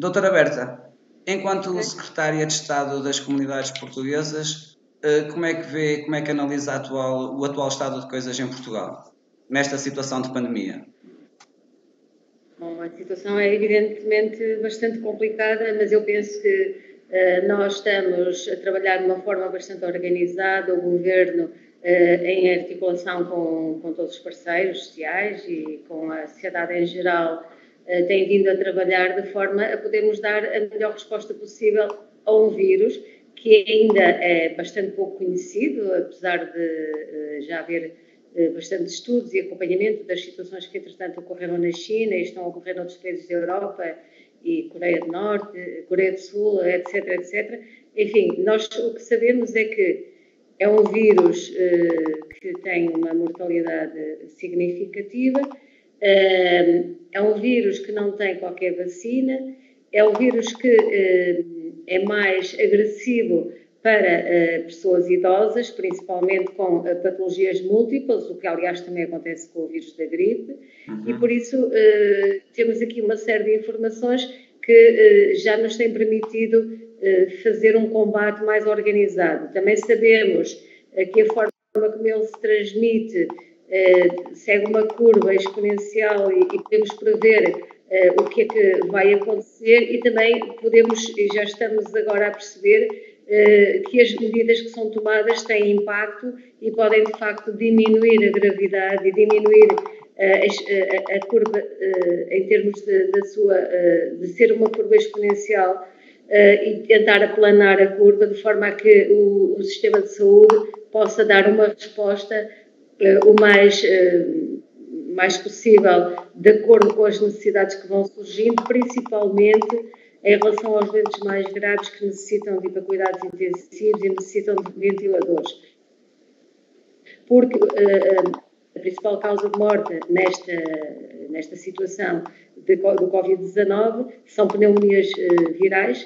Doutora Berta, enquanto Secretária de Estado das Comunidades Portuguesas, como é que vê, como é que analisa o atual estado de coisas em Portugal, nesta situação de pandemia? Bom, a situação é evidentemente bastante complicada, mas eu penso que nós estamos a trabalhar de uma forma bastante organizada, o Governo em articulação com todos os parceiros sociais e com a sociedade em geral tem vindo a trabalhar de forma a podermos dar a melhor resposta possível a um vírus que ainda é bastante pouco conhecido, apesar de já haver bastantes estudos e acompanhamento das situações que, entretanto, ocorreram na China e estão a ocorrer em outros países da Europa e Coreia do Norte, Coreia do Sul, etc, etc. Enfim, nós o que sabemos é que é um vírus que tem uma mortalidade significativa, é um vírus que não tem qualquer vacina, é um vírus que é mais agressivo para pessoas idosas, principalmente com patologias múltiplas, o que aliás também acontece com o vírus da gripe, e por isso temos aqui uma série de informações que já nos têm permitido fazer um combate mais organizado. Também sabemos que a forma como ele se transmite segue uma curva exponencial e podemos prever o que é que vai acontecer e também podemos, e já estamos agora a perceber, que as medidas que são tomadas têm impacto e podem de facto diminuir a gravidade e diminuir a curva em termos de ser uma curva exponencial e tentar aplanar a curva de forma a que o sistema de saúde possa dar uma resposta o mais possível, de acordo com as necessidades que vão surgindo, principalmente em relação aos doentes mais graves que necessitam de ir para cuidados intensivos e necessitam de ventiladores. Porque a principal causa de morte nesta situação do COVID-19 são pneumonias virais,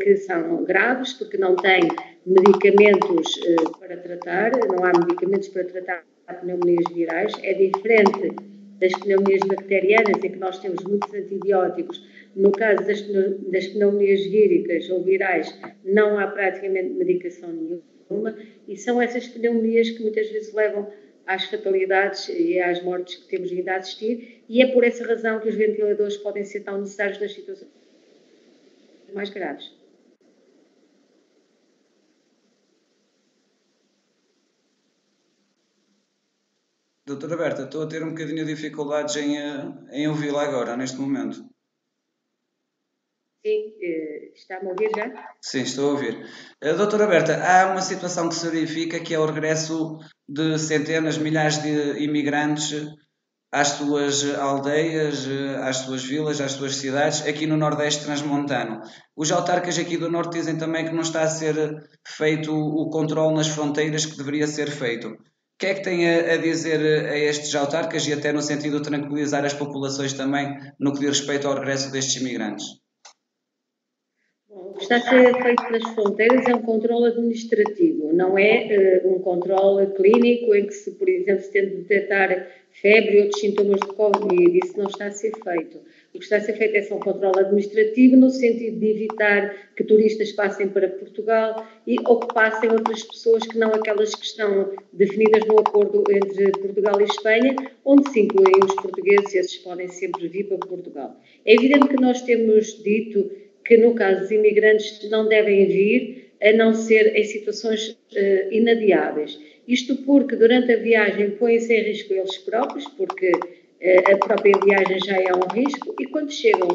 que são graves, porque não têm medicamentos para tratar, não há medicamentos para tratar pneumonias virais. É diferente das pneumonias bacterianas, em que nós temos muitos antibióticos. No caso das pneumonias víricas ou virais, não há praticamente medicação nenhuma, e são essas pneumonias que muitas vezes levam às fatalidades e às mortes que temos vindo a assistir, e é por essa razão que os ventiladores podem ser tão necessários nas situações mais graves. Doutora Berta, estou a ter um bocadinho de dificuldades em ouvi-la agora, neste momento. Sim, está-me a ouvir já? Sim, estou a ouvir. Doutora Berta, há uma situação que se verifica, que é o regresso de centenas, milhares de imigrantes às suas aldeias, às suas vilas, às suas cidades, aqui no Nordeste Transmontano. Os autarcas aqui do Norte dizem também que não está a ser feito o controle nas fronteiras que deveria ser feito. O que é que tem a dizer a estes autarcas e até no sentido de tranquilizar as populações também no que diz respeito ao regresso destes imigrantes? O que está a ser feito nas fronteiras é um controle administrativo, não é um controle clínico em que, se, por exemplo, se tenta detectar febre e outros sintomas de Covid, isso não está a ser feito. O que está a ser feito é só um controle administrativo no sentido de evitar que turistas passem para Portugal ou que passem outras pessoas que não aquelas que estão definidas no acordo entre Portugal e Espanha, onde se incluem os portugueses, esses podem sempre vir para Portugal. É evidente que nós temos dito que, no caso, os imigrantes não devem vir a não ser em situações inadiáveis. Isto porque, durante a viagem, põem-se em risco eles próprios, porque a própria viagem já é um risco, e quando chegam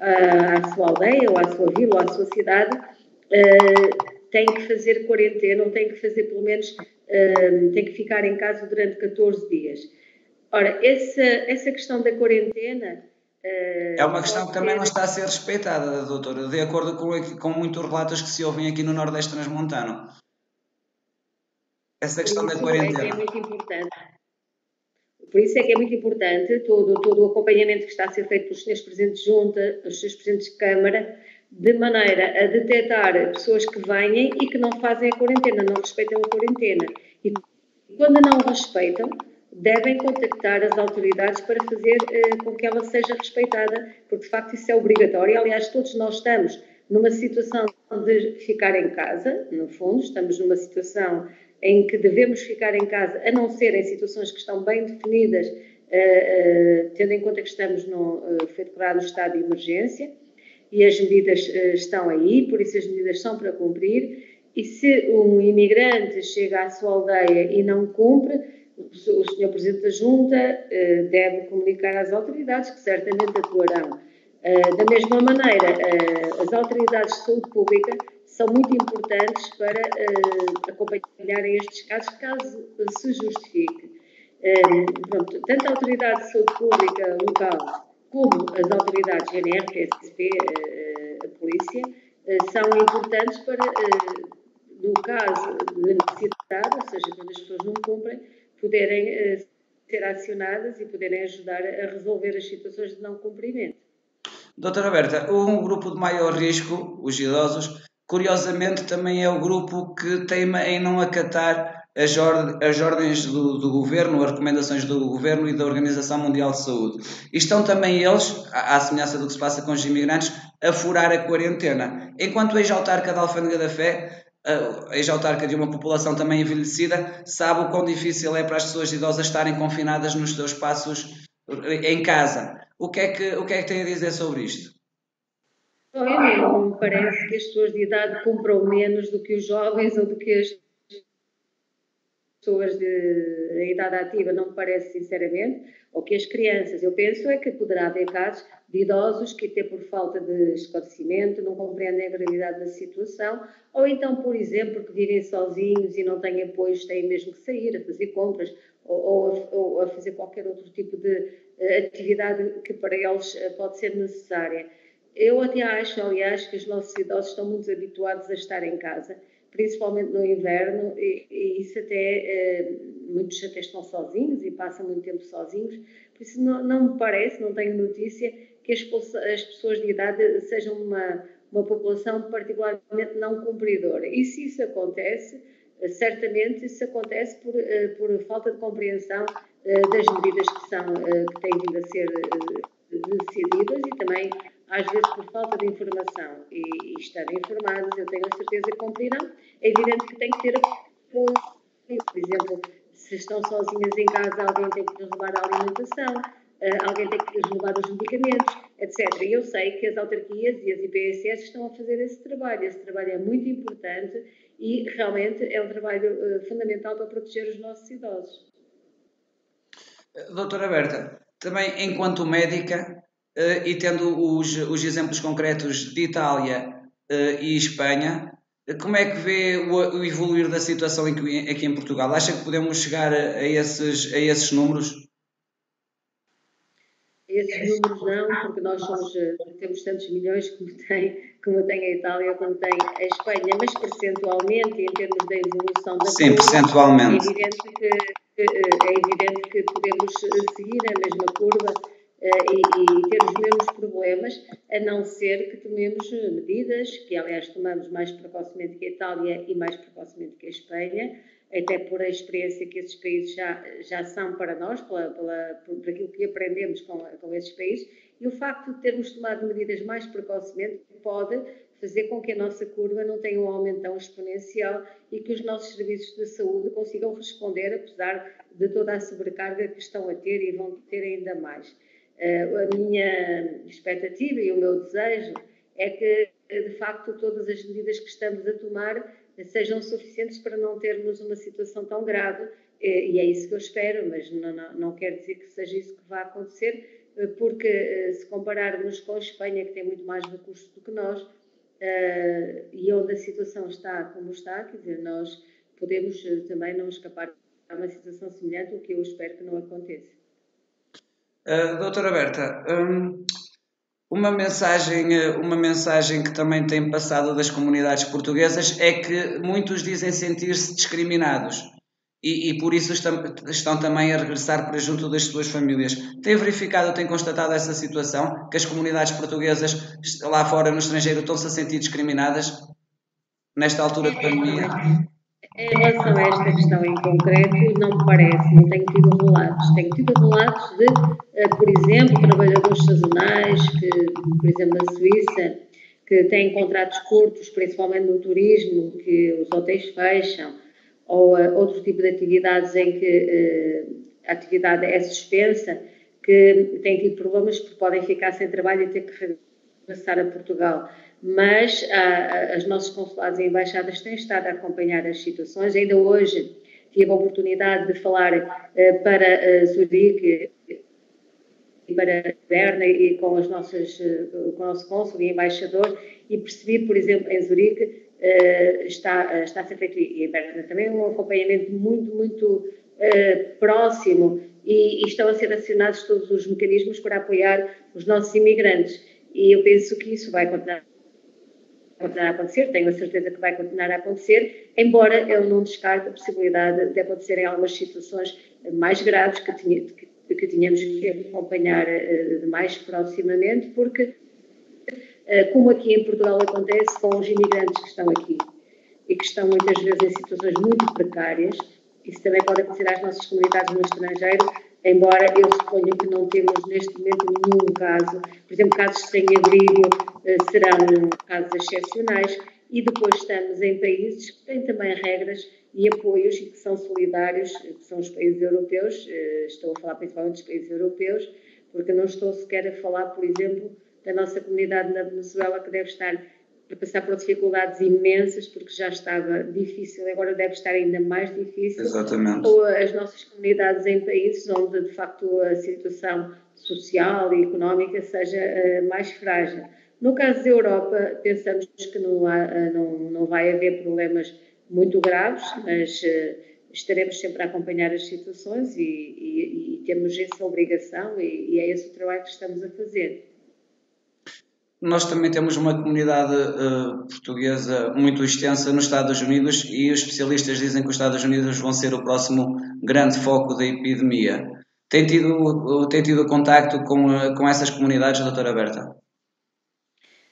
à sua aldeia, ou à sua vila, ou à sua cidade, têm que fazer quarentena, ou têm que fazer, pelo menos, têm que ficar em casa durante 14 dias. Ora, essa questão da quarentena é uma questão que também não está a ser respeitada, doutora, de acordo com muitos relatos que se ouvem aqui no Nordeste Transmontano. Essa questão da quarentena. É muito importante. Por isso é que é muito importante todo o acompanhamento que está a ser feito pelos senhores presidentes de Junta, pelos senhores presidentes de Câmara, de maneira a detectar pessoas que vêm e que não fazem a quarentena, não respeitam a quarentena. E quando não respeitam, devem contactar as autoridades para fazer com que ela seja respeitada, porque de facto isso é obrigatório. Aliás, todos nós estamos numa situação de ficar em casa, no fundo, estamos numa situação em que devemos ficar em casa, a não ser em situações que estão bem definidas, tendo em conta que estamos foi declarado o estado de emergência, e as medidas estão aí, por isso as medidas são para cumprir, e se um imigrante chega à sua aldeia e não cumpre, o Sr. Presidente da Junta deve comunicar às autoridades, que certamente atuarão. Da mesma maneira, as autoridades de saúde pública são muito importantes para acompanharem estes casos, caso se justifique. Pronto, tanto a autoridade de saúde pública local como as autoridades GNR, PSP, a polícia, são importantes para, no caso de necessidade, ou seja, quando as pessoas não cumprem, poderem ser acionadas e poderem ajudar a resolver as situações de não cumprimento. Doutora Berta, um grupo de maior risco, os idosos, curiosamente também é o grupo que teima em não acatar as ordens do Governo, as recomendações do Governo e da Organização Mundial de Saúde. E estão também eles, à semelhança do que se passa com os imigrantes, a furar a quarentena. Enquanto a ex-autarca da Alfândega da Fé, a ex-autarca de uma população também envelhecida, sabe o quão difícil é para as pessoas idosas estarem confinadas nos seus espaços em casa. O que é que tem a dizer sobre isto? Bom, a mim não me parece que as pessoas de idade compram menos do que os jovens ou do que as pessoas de idade ativa, não me parece sinceramente, ou que as crianças. Eu penso é que poderá haver casos de idosos que até por falta de esclarecimento não compreendem a gravidade da situação, ou então, por exemplo, que vivem sozinhos e não têm apoios, têm mesmo que sair a fazer compras ou a fazer qualquer outro tipo de atividade que para eles pode ser necessária. Eu até acho, aliás, que os nossos idosos estão muito habituados a estar em casa, principalmente no inverno, e isso até, muitos até estão sozinhos e passam muito tempo sozinhos, por isso não me parece, não tenho notícia, que as pessoas de idade sejam uma população particularmente não cumpridora. E se isso acontece, certamente isso acontece por falta de compreensão das medidas que têm vindo a ser decididas e também, às vezes, por falta de informação. E estarem informados, eu tenho a certeza que cumprirão. É evidente que tem que ter apoio. Por exemplo, se estão sozinhas em casa, alguém tem que lhes levar a alimentação, alguém tem que lhes levar os medicamentos, etc. E eu sei que as autarquias e as IPSS estão a fazer esse trabalho. Esse trabalho é muito importante e, realmente, é um trabalho fundamental para proteger os nossos idosos. Doutora Berta, também enquanto médica e tendo os exemplos concretos de Itália e Espanha, como é que vê o evoluir da situação aqui em Portugal? Acha que podemos chegar a esses números? Esses números não, porque nós temos tantos milhões como tem a Itália, como tem a Espanha, mas percentualmente, em termos da evolução da Sim, percentualmente. É evidente que podemos seguir a mesma curva e ter os mesmos problemas, a não ser que tomemos medidas, que aliás tomamos mais precocemente que a Itália e mais precocemente que a Espanha, até por a experiência que esses países já são para nós, por aquilo que aprendemos com esses países, e o facto de termos tomado medidas mais precocemente pode fazer com que a nossa curva não tenha um aumento tão exponencial e que os nossos serviços de saúde consigam responder, apesar de toda a sobrecarga que estão a ter e vão ter ainda mais. A minha expectativa e o meu desejo é que, de facto, todas as medidas que estamos a tomar sejam suficientes para não termos uma situação tão grave, e é isso que eu espero, mas não quer dizer que seja isso que vai acontecer, porque se compararmos com a Espanha, que tem muito mais recursos do que nós, e onde a situação está como está, quer dizer, nós podemos também não escapar a uma situação semelhante, o que eu espero que não aconteça. Doutora Berta, uma mensagem que também tem passado das comunidades portuguesas é que muitos dizem sentir-se discriminados e por isso estão também a regressar para junto das suas famílias. Tem verificado, tem constatado essa situação, que as comunidades portuguesas lá fora, no estrangeiro, estão-se a sentir discriminadas nesta altura de pandemia? Em relação a esta questão em concreto, não me parece, não tenho tido relatos. Tenho tido relatos de, por exemplo, trabalhadores sazonais, que, por exemplo, na Suíça, que têm contratos curtos, principalmente no turismo, que os hotéis fecham, ou outro tipo de atividades em que a atividade é suspensa, que têm tido problemas porque podem ficar sem trabalho e ter que regressar a Portugal. Mas os nossos consulados e embaixadas têm estado a acompanhar as situações. Ainda hoje tive a oportunidade de falar para Zurique e para Berna e com os nossos, com o nosso cônsul e embaixador, e percebi, por exemplo, em Zurique está a ser feito, e em Berna também, um acompanhamento muito, muito próximo, e estão a ser acionados todos os mecanismos para apoiar os nossos imigrantes. E eu penso que isso vai continuar a acontecer, tenho a certeza que vai continuar a acontecer, embora eu não descarte a possibilidade de acontecer em algumas situações mais graves que tínhamos que acompanhar mais proximamente, porque, como aqui em Portugal acontece com os imigrantes que estão aqui e que estão muitas vezes em situações muito precárias, isso também pode acontecer às nossas comunidades no estrangeiro, embora eu suponho que não temos neste momento nenhum caso. Por exemplo, casos sem abrigo serão casos excepcionais, e depois estamos em países que têm também regras e apoios e que são solidários, que são os países europeus. Estou a falar principalmente dos países europeus, porque não estou sequer a falar, por exemplo, da nossa comunidade na Venezuela, que deve estar a passar por dificuldades imensas, porque já estava difícil, agora deve estar ainda mais difícil. Exatamente. Ou as nossas comunidades em países onde, de facto, a situação social e económica seja mais frágil. No caso da Europa, pensamos que não vai haver problemas muito graves, mas estaremos sempre a acompanhar as situações e temos essa obrigação, e é esse o trabalho que estamos a fazer. Nós também temos uma comunidade portuguesa muito extensa nos Estados Unidos, e os especialistas dizem que os Estados Unidos vão ser o próximo grande foco da epidemia. Tem tido contacto com essas comunidades, doutora Berta?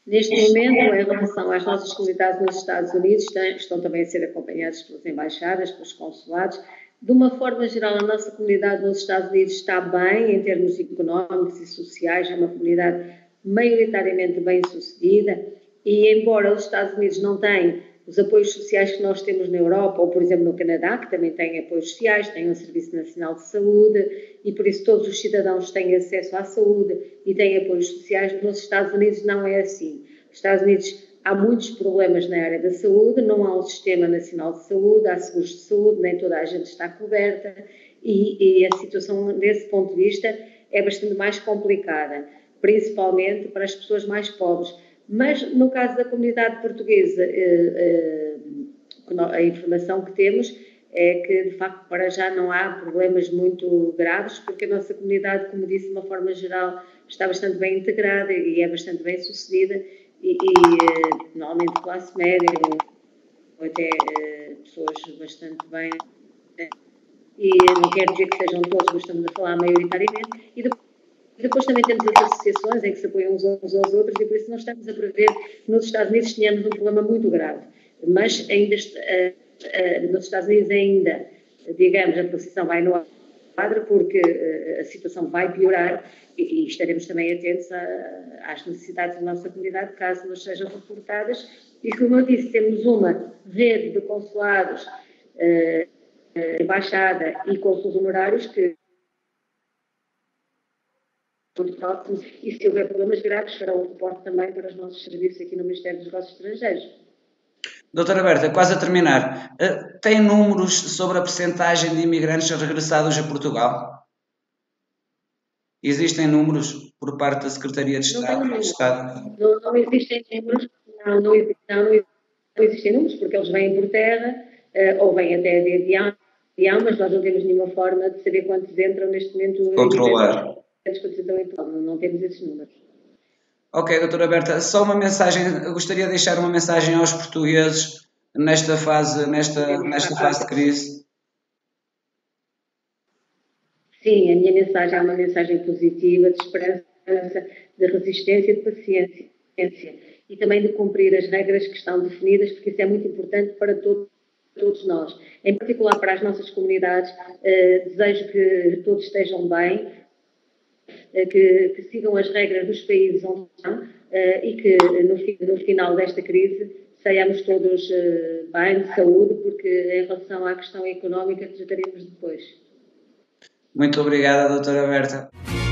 Neste momento, em relação às nossas comunidades nos Estados Unidos, estão também a ser acompanhadas pelas embaixadas, pelos consulados. De uma forma geral, a nossa comunidade nos Estados Unidos está bem em termos económicos e sociais, é uma comunidade maioritariamente bem-sucedida, e embora os Estados Unidos não tenham os apoios sociais que nós temos na Europa, ou por exemplo no Canadá, que também tem apoios sociais, tem um Serviço Nacional de Saúde, e por isso todos os cidadãos têm acesso à saúde e têm apoios sociais, nos Estados Unidos não é assim. Nos Estados Unidos há muitos problemas na área da saúde, não há um Sistema Nacional de Saúde, há seguros de saúde, nem toda a gente está coberta, e a situação desse ponto de vista é bastante mais complicada, principalmente para as pessoas mais pobres. Mas, no caso da comunidade portuguesa, a informação que temos é que, de facto, para já não há problemas muito graves, porque a nossa comunidade, como disse, de uma forma geral, está bastante bem integrada e é bastante bem sucedida, e normalmente de classe média, ou até pessoas bastante bem, e não quero dizer que sejam todos, mas estamos a falar maioritariamente. Depois também temos as associações em que se apoiam uns aos outros, e por isso não estamos a prever que nos Estados Unidos tenhamos um problema muito grave. Mas ainda nos Estados Unidos ainda, digamos, a posição vai no quadro, porque a situação vai piorar, e estaremos também atentos às necessidades da nossa comunidade, caso nos sejam reportadas. E como eu disse, temos uma rede de consulados, embaixada e cônsules honorários que muito próximos, e se houver problemas graves, fará o suporte também para os nossos serviços aqui no Ministério dos Negócios Estrangeiros. Doutora Berta, quase a terminar, tem números sobre a percentagem de imigrantes regressados a Portugal? Existem números por parte da Secretaria de Estado? Não existem números, não existem números, porque eles vêm por terra ou vêm até de avião, mas nós não temos nenhuma forma de saber quantos entram neste momento. Controlar. Não temos esses números. Ok, doutora Berta, só uma mensagem, eu gostaria de deixar uma mensagem aos portugueses nesta fase de crise. Sim, a minha mensagem é uma mensagem positiva, de esperança, de resistência, de paciência, e também de cumprir as regras que estão definidas, porque isso é muito importante para todos todos nós. Em particular para as nossas comunidades, desejo que todos estejam bem, que sigam as regras dos países onde estão e que no final desta crise saiamos todos bem, de saúde, porque em relação à questão económica trataremos depois. Muito obrigada, Doutora Berta.